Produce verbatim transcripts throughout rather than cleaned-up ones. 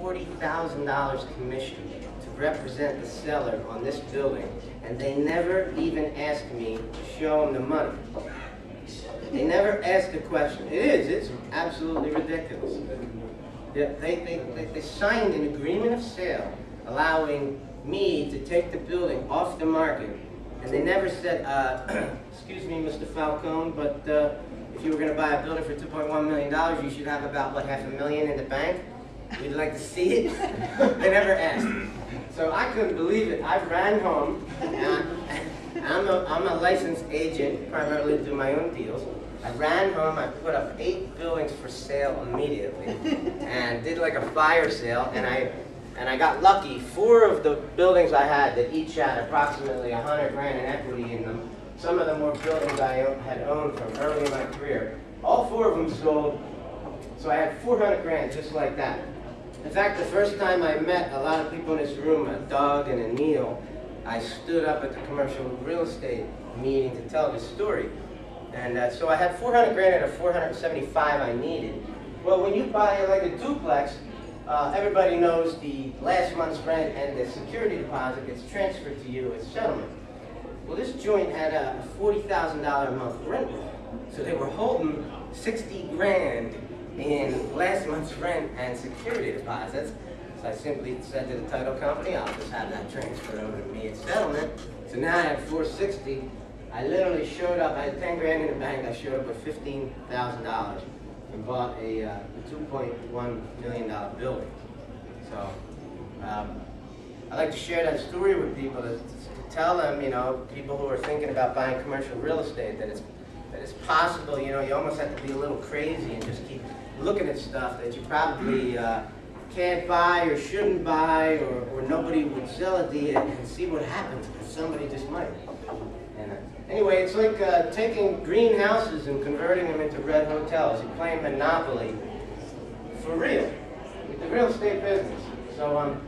forty thousand dollars commission to represent the seller on this building, and they never even asked me to show them the money. They never asked the question. It is, it's absolutely ridiculous. They, they, they, they signed an agreement of sale allowing me to take the building off the market, and they never said, uh, excuse me, Mister Falcone, but uh, if you were going to buy a building for two point one million dollars, you should have about, what, half a million in the bank? We'd like to see it. They never asked. So I couldn't believe it. I ran home. And I, I'm, a, I'm a licensed agent, primarily do my own deals. I ran home. I put up eight buildings for sale immediately, and did like a fire sale. And I, and I got lucky. Four of the buildings I had that each had approximately a hundred grand in equity in them. Some of them were buildings I had owned from early in my career. All four of them sold. So I had four hundred grand just like that. In fact, the first time I met a lot of people in this room, a Doug and a Neil, I stood up at the commercial real estate meeting to tell this story. And uh, so I had four hundred grand out of four hundred seventy-five I needed. Well, when you buy like a duplex, uh, everybody knows the last month's rent and the security deposit gets transferred to you as settlement. Well, this joint had a forty thousand dollars a month rent. So they were holding sixty grand in last month's rent and security deposits. So I simply said to the title company, I'll just have that transferred over to me at settlement. So now I have four sixty. I literally showed up, I had ten grand in the bank, I showed up with fifteen thousand dollars and bought a uh, two point one million dollar building. So um, I like to share that story with people to, to tell them, you know, people who are thinking about buying commercial real estate, that it's, that it's possible, you know, you almost have to be a little crazy and just keep looking at stuff that you probably uh, can't buy or shouldn't buy, or, or nobody would sell it to you, and see what happens, because somebody just might. And uh, anyway, it's like uh, taking greenhouses and converting them into red hotels. You're playing Monopoly for real with the real estate business. So um,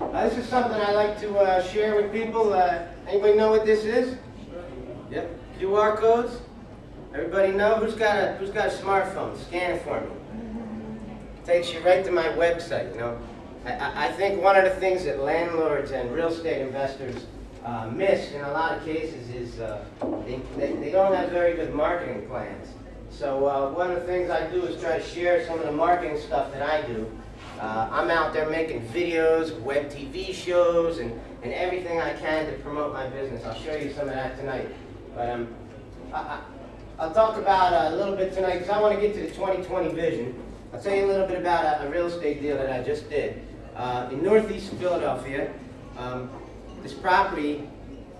uh, this is something I like to uh, share with people. Uh, anybody know what this is? Yep. Q R codes. Everybody know? Who's got a, who's got a smartphone? Scan it for me. Takes you right to my website, you know. I, I think one of the things that landlords and real estate investors uh, miss in a lot of cases is uh, they, they, they don't have very good marketing plans. So uh, one of the things I do is try to share some of the marketing stuff that I do. Uh, I'm out there making videos, web T V shows, and, and everything I can to promote my business. I'll show you some of that tonight. But um, I, I, I'll talk about uh, a little bit tonight, because I want to get to the twenty twenty vision. I'll tell you a little bit about a, a real estate deal that I just did. Uh, in northeast Philadelphia, um, this property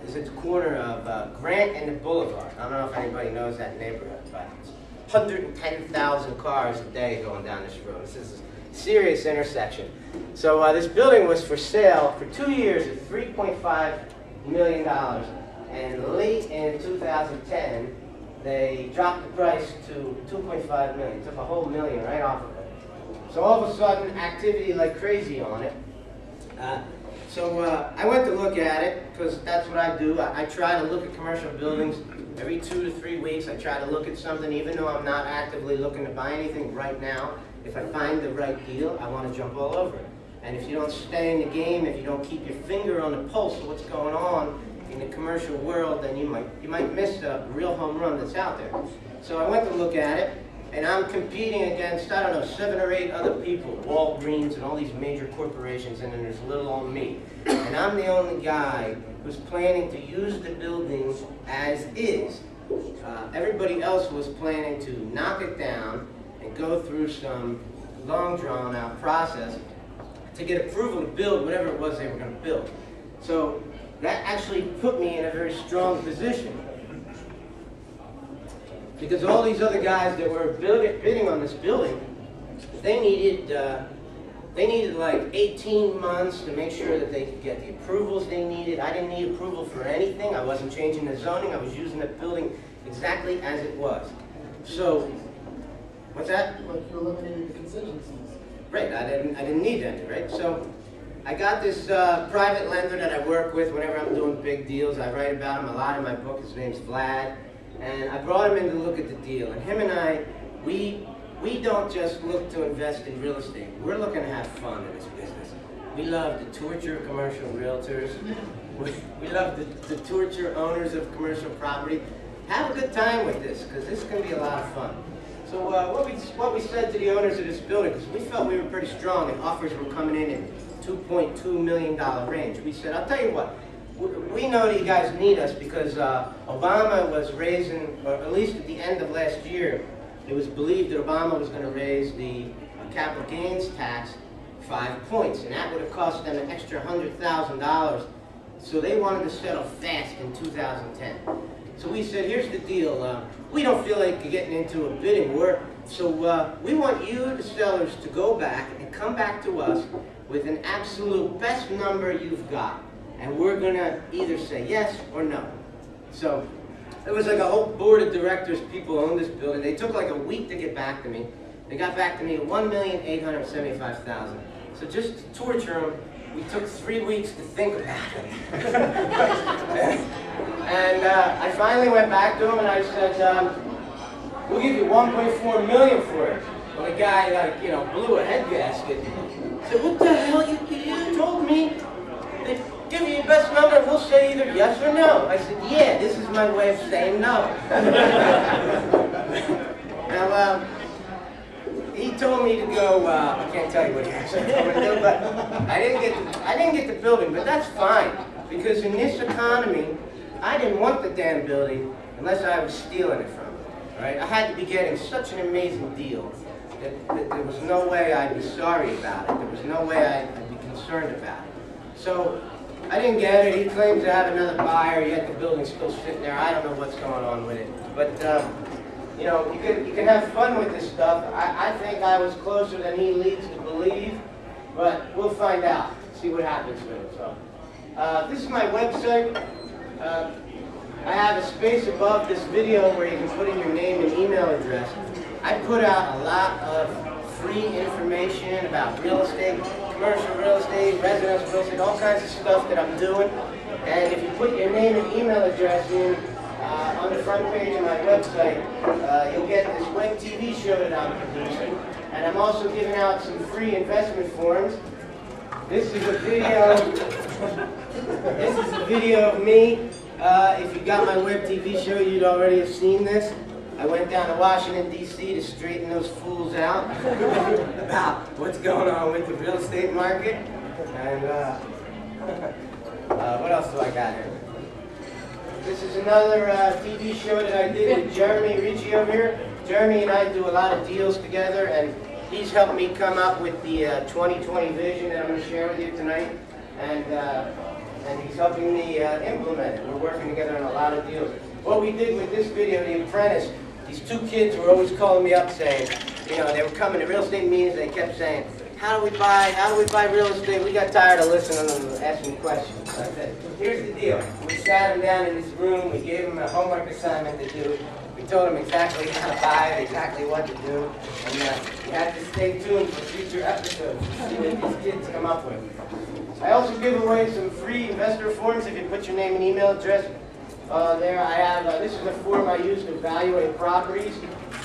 is at the corner of uh, Grant and the Boulevard. I don't know if anybody knows that neighborhood, but it's one hundred ten thousand cars a day going down this road. This is a serious intersection. So uh, this building was for sale for two years at three point five million dollars, and late in two thousand ten, they dropped the price to two point five million dollars, took a whole million right off of it. So all of a sudden, activity like crazy on it. Uh, so uh, I went to look at it, because that's what I do. I, I try to look at commercial buildings every two to three weeks. I try to look at something, even though I'm not actively looking to buy anything right now. If I find the right deal, I want to jump all over it. And if you don't stay in the game, if you don't keep your finger on the pulse of what's going on in the commercial world, then you might you might miss a real home run that's out there. So I went to look at it, and I'm competing against, I don't know, seven or eight other people, Walgreens and all these major corporations, and then there's little on me. And I'm the only guy who's planning to use the building as is. Uh, everybody else was planning to knock it down and go through some long drawn out process to get approval to build whatever it was they were going to build. So that actually put me in a very strong position, because all these other guys that were bidding on this building, they needed uh, they needed like eighteen months to make sure that they could get the approvals they needed. I didn't need approval for anything. I wasn't changing the zoning. I was using the building exactly as it was. So, what's that? Like you eliminated the contingencies. Right. I didn't. I didn't need any. Right. So I got this uh, private lender that I work with whenever I'm doing big deals. I write about him a lot in my book. His name's Vlad. And I brought him in to look at the deal. And him and I, we we don't just look to invest in real estate. We're looking to have fun in this business. We love to torture commercial realtors. We, we love to, to torture owners of commercial property. Have a good time with this, because this is going to be a lot of fun. So uh, what, we, what we said to the owners of this building, because we felt we were pretty strong and offers were coming in in two point two million dollar range. We said, I'll tell you what, we know that you guys need us because uh, Obama was raising, or at least at the end of last year, it was believed that Obama was going to raise the capital gains tax five points, and that would have cost them an extra one hundred thousand dollars. So they wanted to settle fast in two thousand ten. So we said, here's the deal. Uh, we don't feel like getting into a bidding war, so uh, we want you, the sellers, to go back and come back to us with an absolute best number you've got. And we're going to either say yes or no. So it was like a whole board of directors, people own this building. They took like a week to get back to me. They got back to me at one million eight hundred seventy-five thousand dollars. So just to torture them, we took three weeks to think about it. And uh, I finally went back to him and I said, um, we'll give you one point four million dollars for it. Well, the guy, like, you know, blew a head gasket. I said, what the hell? You, you told me that give me your best number and we'll say either yes or no. I said, yeah, this is my way of saying no. Now, um, he told me to go. Uh, I can't tell you what he actually told me to do, but I didn't get. The, I didn't get the building, but that's fine because in this economy, I didn't want the damn building unless I was stealing it from him. Right? I had to be getting such an amazing deal that, that there was no way I'd be sorry about it. There was no way I'd, I'd be concerned about it. So I didn't get it. He claims to have another buyer. Yet the building's still sitting there. I don't know what's going on with it, but. Um, You know, you can, you can have fun with this stuff. I, I think I was closer than he leads to believe, but we'll find out, see what happens with it. So, uh, this is my website. Uh, I have a space above this video where you can put in your name and email address. I put out a lot of free information about real estate, commercial real estate, residential real estate, all kinds of stuff that I'm doing. And if you put your name and email address in, Uh, on the front page of my website, uh, you'll get this web T V show that I'm producing, and I'm also giving out some free investment forms. This is a video. This is a video of me. Uh, if you got my web T V show, you'd already have seen this. I went down to Washington D C to straighten those fools out about what's going on with the real estate market. And uh, uh, what else do I got here? This is another uh, T V show that I did with Jeremy Riggio here. Jeremy and I do a lot of deals together, and he's helped me come up with the uh, twenty twenty vision that I'm going to share with you tonight. And uh, and he's helping me uh, implement it. We're working together on a lot of deals. What we did with this video, The Apprentice, these two kids were always calling me up saying, you know, they were coming to real estate meetings. They kept saying, how do we buy? How do we buy real estate? We got tired of listening to them asking questions. So I said, here's the deal. We sat them down in this room. We gave them a homework assignment to do. We told them exactly how to buy, exactly what to do. And uh, you have to stay tuned for future episodes to see what these kids come up with. I also give away some free investor forms if you put your name and email address uh, there. I have uh, this is a form I use to evaluate properties.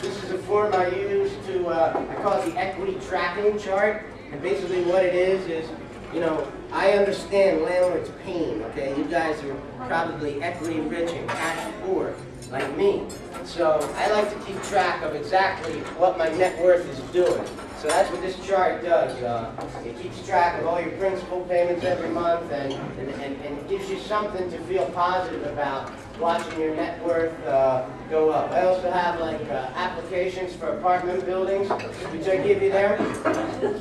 This is a form I use to, uh, I call it the equity tracking chart. And basically what it is is, you know, I understand landlord's pain, okay? You guys are probably equity rich and cash poor, like me. So I like to keep track of exactly what my net worth is doing. So that's what this chart does. Uh, it keeps track of all your principal payments every month and, and, and, and gives you something to feel positive about. Watching your net worth uh, go up. I also have like uh, applications for apartment buildings, which I give you there.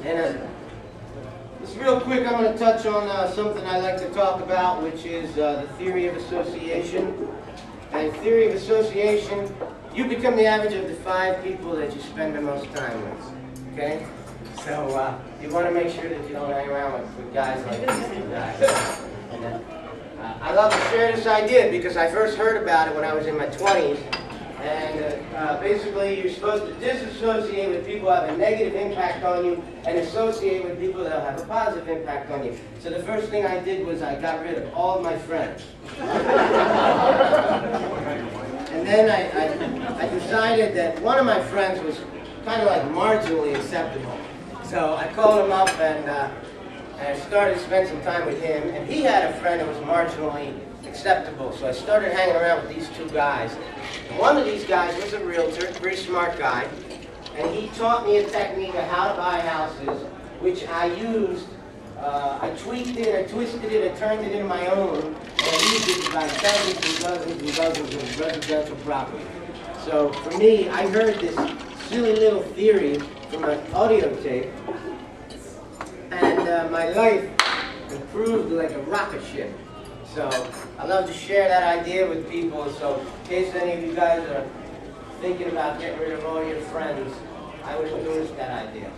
And uh, just real quick, I'm going to touch on uh, something I like to talk about, which is uh, the theory of association. And theory of association, you become the average of the five people that you spend the most time with. Okay? So uh, you want to make sure that you don't hang around with, with guys like these two guys. And, uh, I love to share this idea because I first heard about it when I was in my twenties. And uh, uh, basically, you're supposed to disassociate with people who have a negative impact on you and associate with people that have a positive impact on you. So the first thing I did was I got rid of all of my friends. And then I, I, I decided that one of my friends was kind of like marginally acceptable. So I called him up and uh, and I started to spend some time with him. And he had a friend that was marginally acceptable. So I started hanging around with these two guys. And one of these guys was a realtor, very smart guy. And he taught me a technique of how to buy houses, which I used. Uh, I tweaked it, I twisted it, I turned it into my own, and I used it to buy thousands and dozens and dozens of residential property. So for me, I heard this silly little theory from an audio tape, and uh, my life improved like a rocket ship. So I love to share that idea with people. So in case any of you guys are thinking about getting rid of all your friends, I would endorse that idea.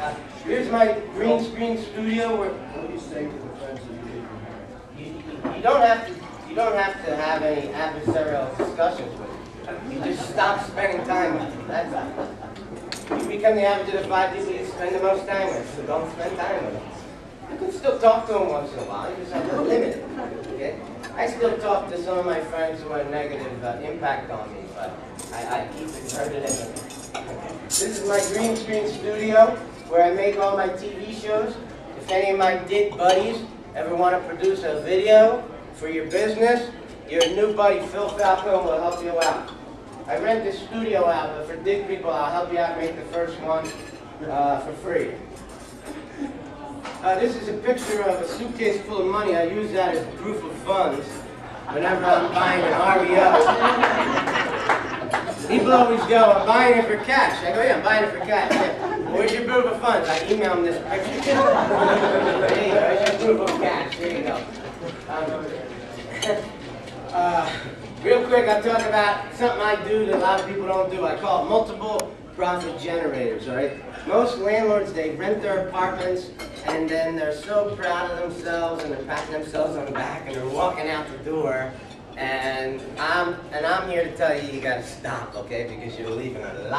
Uh, here's my green screen studio. Where what do you say to the friends that you leave your marriage? You don't have to. You don't have to have any adversarial discussions with them. You just stop spending time with them. That's all. You become the average of the five people you spend the most time with. So don't spend time with them. You can still talk to them once in a while. You just have to limit it. Okay? I still talk to some of my friends who had a negative uh, impact on me, but I, I keep it rooted in them. This is my green screen studio, where I make all my T V shows. If any of my dick buddies ever want to produce a video for your business, your new buddy Phil Falcone will help you out. I rent this studio out, but for dick people, I'll help you out make the first one uh, for free. Uh, this is a picture of a suitcase full of money. I use that as proof of funds whenever I'm buying an R V O. People always go, I'm buying it for cash. I go, yeah, I'm buying it for cash. Yeah. Where's your proof of funds? I email them this picture. Hey, where's your proof of cash? There you go. Um, uh, real quick, I'll talk about something I do that a lot of people don't do. I call it multiple profit generators, all right? Most landlords, they rent their apartments, and then they're so proud of themselves, and they're patting themselves on the back, and they're walking out the door. And I'm, and I'm here to tell you, you gotta stop, okay? Because you're leaving a lot.